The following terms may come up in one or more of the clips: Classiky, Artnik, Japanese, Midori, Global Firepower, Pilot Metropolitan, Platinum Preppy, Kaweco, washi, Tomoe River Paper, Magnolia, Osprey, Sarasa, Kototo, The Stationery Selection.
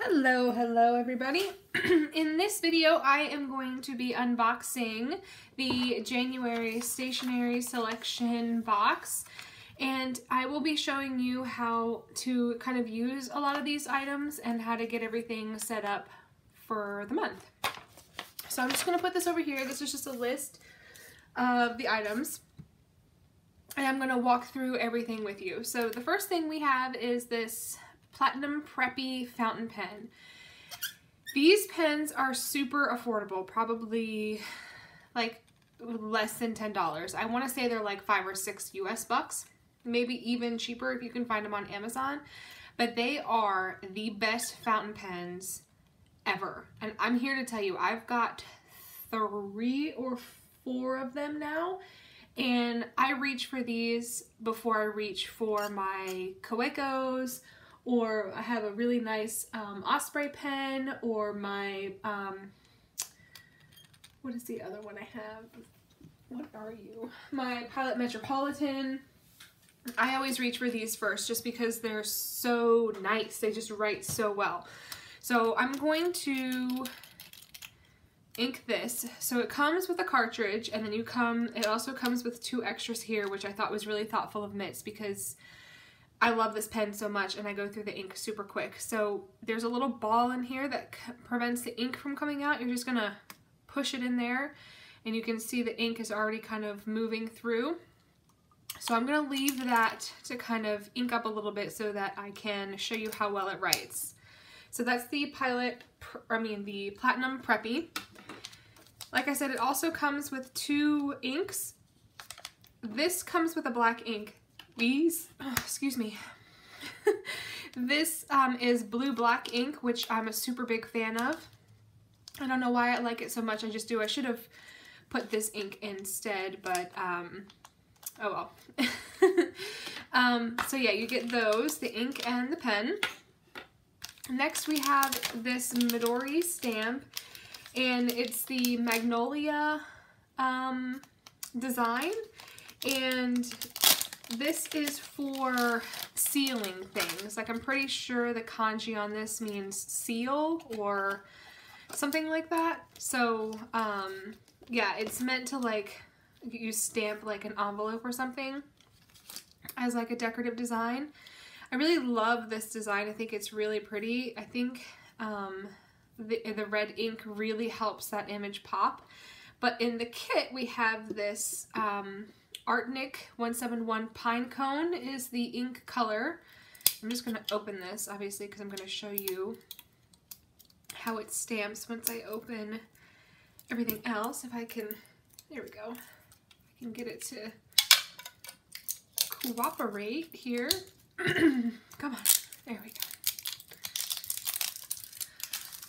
Hello, hello everybody. In this video, I am going to be unboxing the January stationery selection box, and I will be showing you how to kind of use a lot of these items and how to get everything set up for the month. So I'm just gonna put this over here. This is just a list of the items, and I'm gonna walk through everything with you. So the first thing we have is this Platinum Preppy fountain pen. These pens are super affordable, probably like less than $10. I want to say they're like $5 or $6 US bucks, maybe even cheaper if you can find them on Amazon, but they are the best fountain pens ever. And I'm here to tell you, I've got 3 or 4 of them now, and I reach for these before I reach for my Kawecos, or I have a really nice Osprey pen, or my, what is the other one I have? What are you? My Pilot Metropolitan. I always reach for these first just because they're so nice. They just write so well. So I'm going to ink this. So it comes with a cartridge, and then it also comes with 2 extras here, which I thought was really thoughtful of Mitts because I love this pen so much and I go through the ink super quick. So there's a little ball in here that prevents the ink from coming out. You're just gonna push it in there, and you can see the ink is already kind of moving through. So I'm gonna leave that to kind of ink up a little bit so that I can show you how well it writes. So that's the the Platinum Preppy. Like I said, it also comes with 2 inks. This comes with a black ink. This is blue-black ink, which I'm a super big fan of. I don't know why I like it so much, I just do. I should have put this ink instead, but oh well. So yeah, you get those, the ink and the pen. Next we have this Midori stamp, and it's the Magnolia design, and this is for sealing things. Like, I'm pretty sure the kanji on this means seal or something like that. So, yeah, it's meant to, like, you stamp, like, an envelope or something as, like, a decorative design. I really love this design. I think it's really pretty. I think the red ink really helps that image pop. But in the kit, we have this Artnik 171 Pine Cone is the ink color. I'm just going to open this, obviously, because I'm going to show you how it stamps once I open everything else. If I can, there we go. I can get it to cooperate here. Come on, there we go.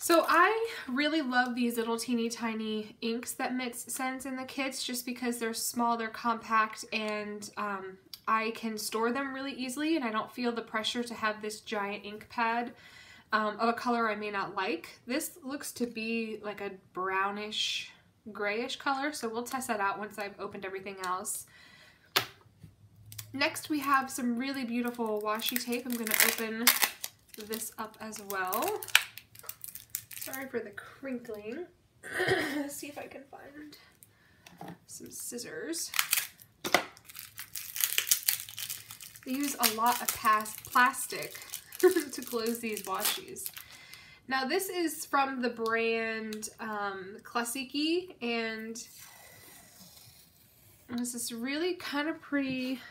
So I really love these little teeny tiny inks that Mitts sends in the kits just because they're small, they're compact, and I can store them really easily, and I don't feel the pressure to have this giant ink pad of a color I may not like. This looks to be like a brownish, grayish color, so we'll test that out once I've opened everything else. Next we have some really beautiful washi tape. I'm going to open this up as well. Sorry for the crinkling. Let's see if I can find some scissors. They use a lot of plastic to close these washies. Now this is from the brand Classiky, and this is really kind of pretty,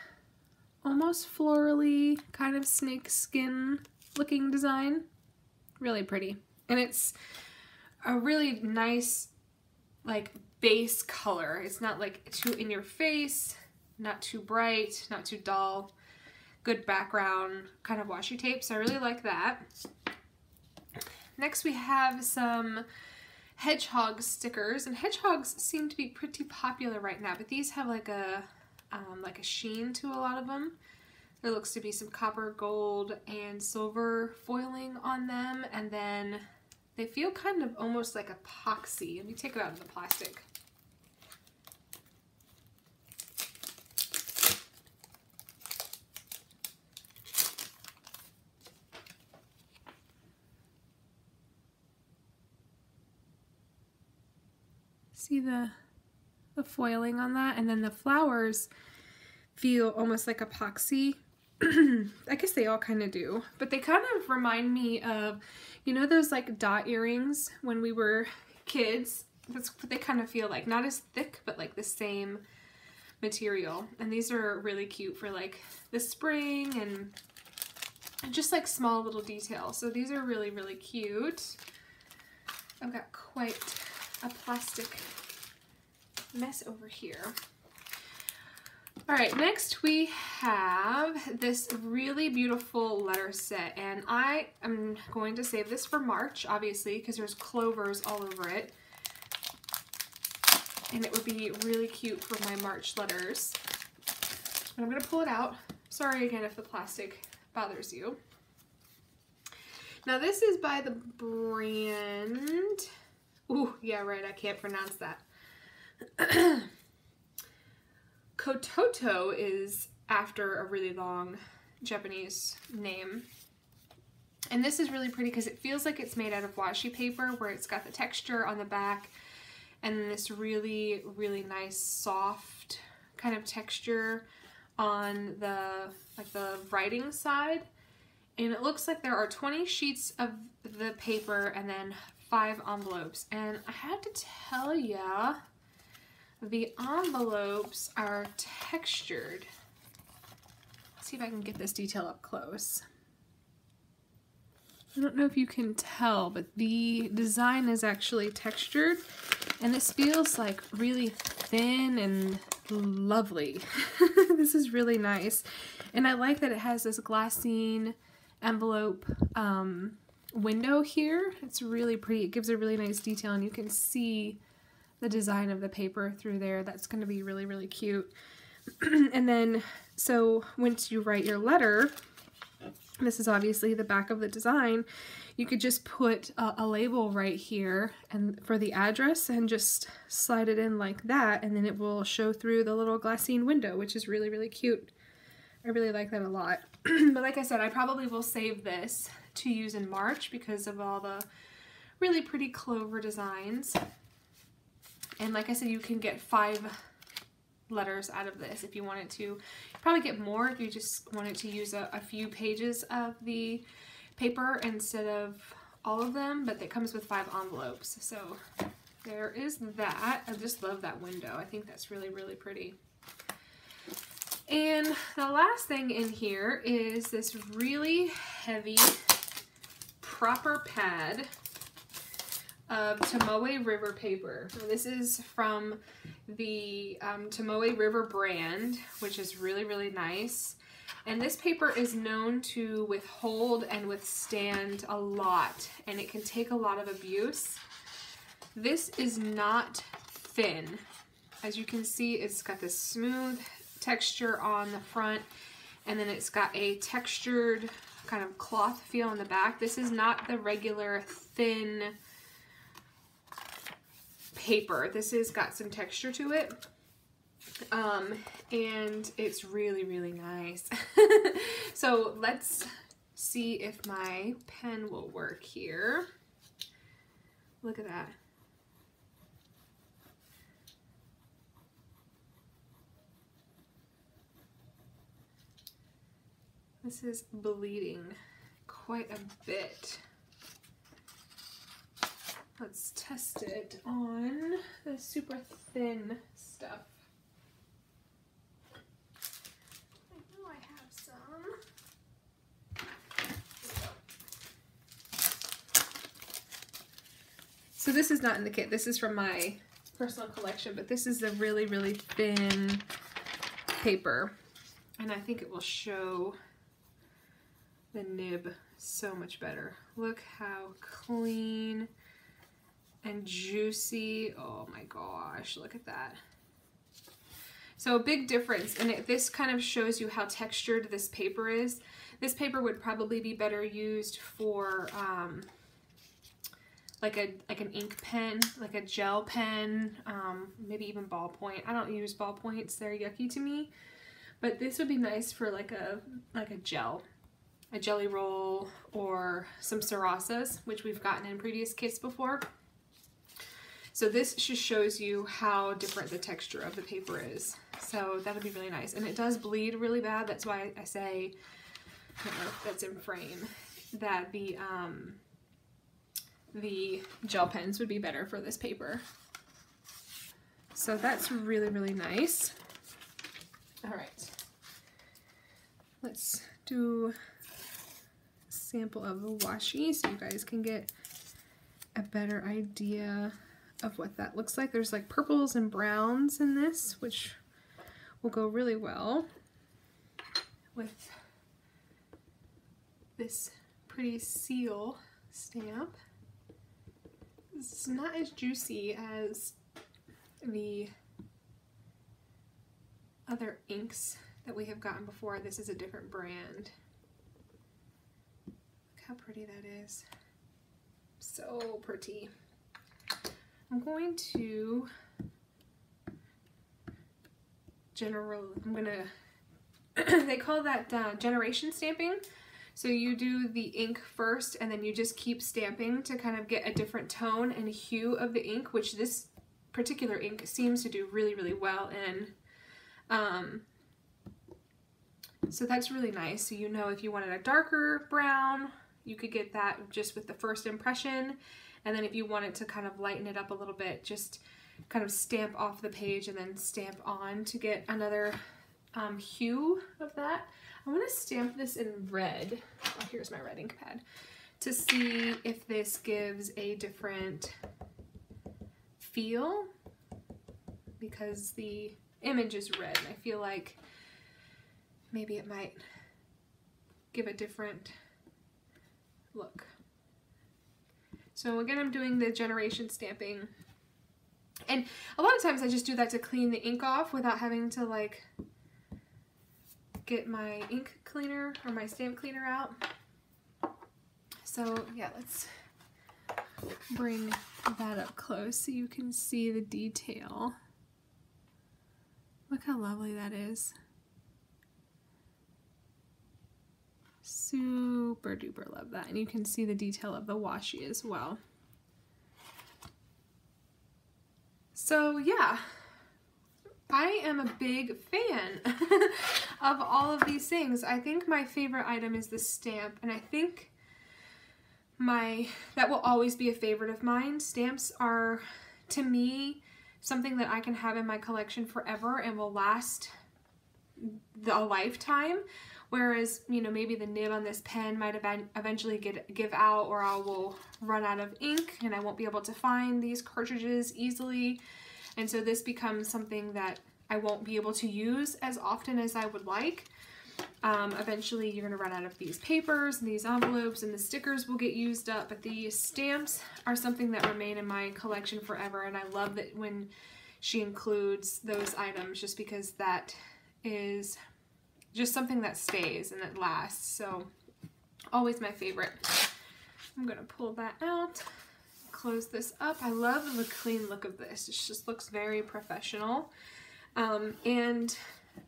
almost florally, kind of snakeskin looking design. Really pretty. And it's a really nice, like, base color. It's not, like, too in your face, not too bright, not too dull. Good background kind of washi tape, so I really like that. Next we have some hedgehog stickers, and hedgehogs seem to be pretty popular right now, but these have, like a sheen to a lot of them. There looks to be some copper, gold, and silver foiling on them, and then they feel kind of almost like epoxy. Let me take it out of the plastic. See the foiling on that? And then the flowers feel almost like epoxy. I guess they all kind of do, but they kind of remind me of, you know, those like dot earrings when we were kids. That's what they kind of feel like, not as thick, but like the same material. And these are really cute for like the spring and just like small little details. So these are really, really cute. I've got quite a plastic mess over here. All right, next we have this really beautiful letter set, and I am going to save this for March, obviously, because there's clovers all over it. And it would be really cute for my March letters. And I'm gonna pull it out. Sorry again if the plastic bothers you. Now this is by the brand, ooh, yeah, right, I can't pronounce that. Kototo is after a really long Japanese name. And this is really pretty because it feels like it's made out of washi paper, where it's got the texture on the back and this really, really nice soft kind of texture on the, like, the writing side. And it looks like there are 20 sheets of the paper and then 5 envelopes. And I had to tell ya, the envelopes are textured. Let's see if I can get this detail up close. I don't know if you can tell, but the design is actually textured, and this feels like really thin and lovely. This is really nice, and I like that it has this glassine envelope window here. It's really pretty. It gives a really nice detail, and you can see the design of the paper through there. That's going to be really, really cute. And then, so once you write your letter, this is obviously the back of the design, you could just put a label right here and for the address and just slide it in like that, and then it will show through the little glassine window, which is really, really cute. I really like that a lot. But like I said, I probably will save this to use in March because of all the really pretty clover designs. And like I said, you can get 5 letters out of this if you wanted to. You probably get more if you just wanted to use a few pages of the paper instead of all of them, but that comes with 5 envelopes. So there is that. I just love that window. I think that's really, really pretty. And the last thing in here is this really heavy proper pad of Tomoe River Paper. And this is from the Tomoe River brand, which is really, really nice. And this paper is known to withhold and withstand a lot, and it can take a lot of abuse. This is not thin. As you can see, it's got this smooth texture on the front, and then it's got a textured kind of cloth feel on the back. This is not the regular thin paper. This has got some texture to it, and it's really, really nice. So let's see if my pen will work here. Look at that. This is bleeding quite a bit. Let's test it on the super thin stuff. I know I have some. So this is not in the kit. This is from my personal collection, but this is a really, really thin paper. And I think it will show the nib so much better. Look how clean and juicy. Oh my gosh, look at that. So a big difference, and this kind of shows you how textured this paper is. This paper would probably be better used for like an ink pen, like a gel pen, maybe even ballpoint. I don't use ballpoints, they're yucky to me, but this would be nice for like a gel, a jelly roll, or some sarasas, which we've gotten in previous kits before. So this just shows you how different the texture of the paper is. So that would be really nice. And it does bleed really bad. That's why I say, I don't know if that's in frame, that the gel pens would be better for this paper. So that's really, really nice. All right, let's do a sample of the washi so you guys can get a better idea of what that looks like. There's like purples and browns in this, which will go really well with this pretty seal stamp. It's not as juicy as the other inks that we have gotten before. This is a different brand. Look how pretty that is. So pretty. I'm going to they call that generation stamping. So you do the ink first and then you just keep stamping to kind of get a different tone and hue of the ink, which this particular ink seems to do really, really well in. So that's really nice. So you know if you wanted a darker brown, you could get that just with the first impression. And then if you wanted to kind of lighten it up a little bit, just kind of stamp off the page and then stamp on to get another hue of that. I want to stamp this in red. Oh, here's my red ink pad to see if this gives a different feel, because the image is red and I feel like maybe it might give a different look. So again, I'm doing the generation stamping, and a lot of times I just do that to clean the ink off without having to like get my ink cleaner or my stamp cleaner out. So yeah, let's bring that up close so you can see the detail. Look how lovely that is. Super duper love that. And you can see the detail of the washi as well. So yeah, I am a big fan of all of these things. I think my favorite item is the stamp, and I think that will always be a favorite of mine. Stamps are, to me, something that I can have in my collection forever and will last a lifetime. Whereas, you know, maybe the nib on this pen might eventually give out, or I will run out of ink and I won't be able to find these cartridges easily. And so this becomes something that I won't be able to use as often as I would like. Eventually you're gonna run out of these papers and these envelopes, and the stickers will get used up, but these stamps are something that remain in my collection forever. And I love that when she includes those items, just because that is just something that stays and that lasts. So always my favorite. I'm gonna pull that out, close this up. I love the clean look of this. It just looks very professional. And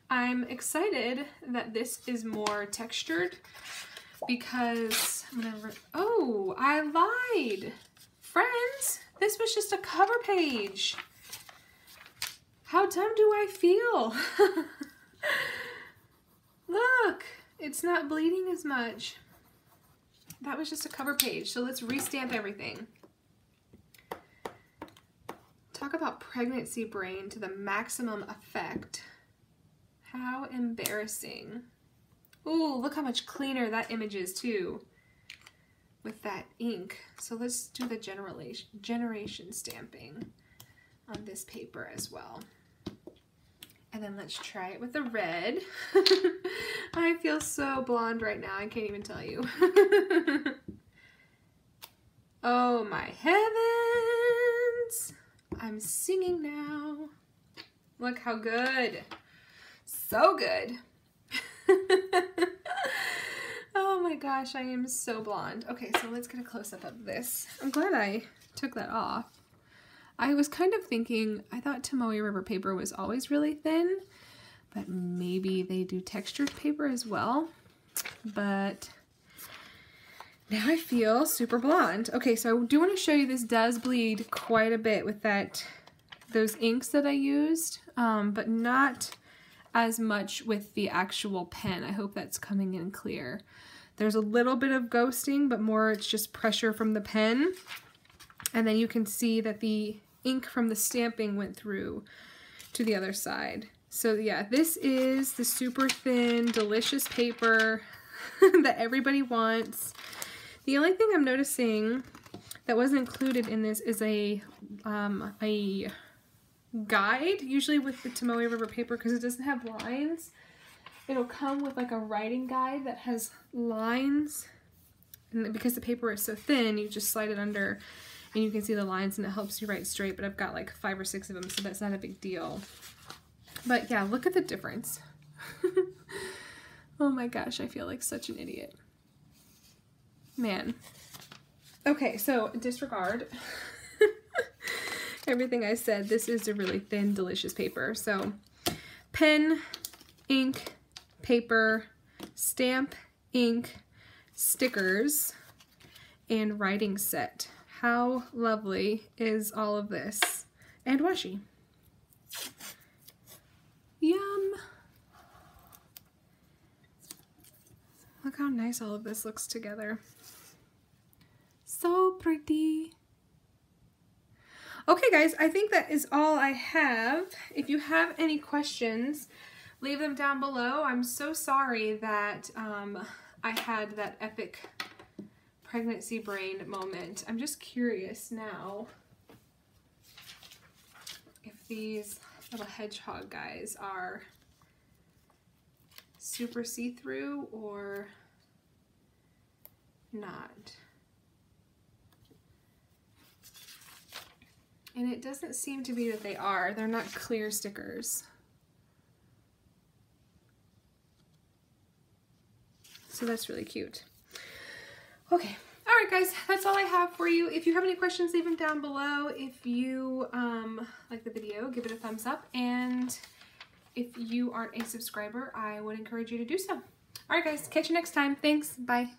I'm excited that this is more textured, because I'm gonna, oh, I lied. Friends, this was just a cover page. How dumb do I feel? Look, it's not bleeding as much. That was just a cover page. So let's restamp everything. Talk about pregnancy brain to the maximum effect. How embarrassing. Ooh, look how much cleaner that image is too with that ink. So let's do the generation stamping on this paper as well. And then let's try it with the red. I feel so blonde right now, I can't even tell you. Oh my heavens! I'm singing now. Look how good. So good. Oh my gosh, I am so blonde. Okay, so let's get a close-up of this. I'm glad I took that off. I was kind of thinking, I thought Tomoe River paper was always really thin, but maybe they do textured paper as well. But Now I feel super blonde. Okay, so I do want to show you this does bleed quite a bit with those inks that I used, but not as much with the actual pen. I hope that's coming in clear. There's a little bit of ghosting, but more it's just pressure from the pen. And then you can see that the ink from the stamping went through to the other side. So yeah, this is the super thin, delicious paper that everybody wants. The only thing I'm noticing that wasn't included in this is a guide. Usually with the Tomoe River paper, because it doesn't have lines, it'll come with like a writing guide that has lines, and because the paper is so thin, you just slide it under and you can see the lines and it helps you write straight. But I've got like 5 or 6 of them, so that's not a big deal. But yeah, look at the difference. Oh my gosh, I feel like such an idiot. Man. Okay, so disregard everything I said. This is a really thin, delicious paper. So pen, ink, paper, stamp, ink, stickers, and writing set. How lovely is all of this? And washi. Yum. Look how nice all of this looks together. So pretty. Okay guys, I think that is all I have. If you have any questions, leave them down below. I'm so sorry that I had that epic pregnancy brain moment. I'm just curious now if these little hedgehog guys are super see-through or not. And it doesn't seem to be that they are. They're not clear stickers. So that's really cute. Okay. All right, guys. That's all I have for you. If you have any questions, leave them down below. If you like the video, give it a thumbs up. And if you aren't a subscriber, I would encourage you to do so. All right, guys. Catch you next time. Thanks. Bye.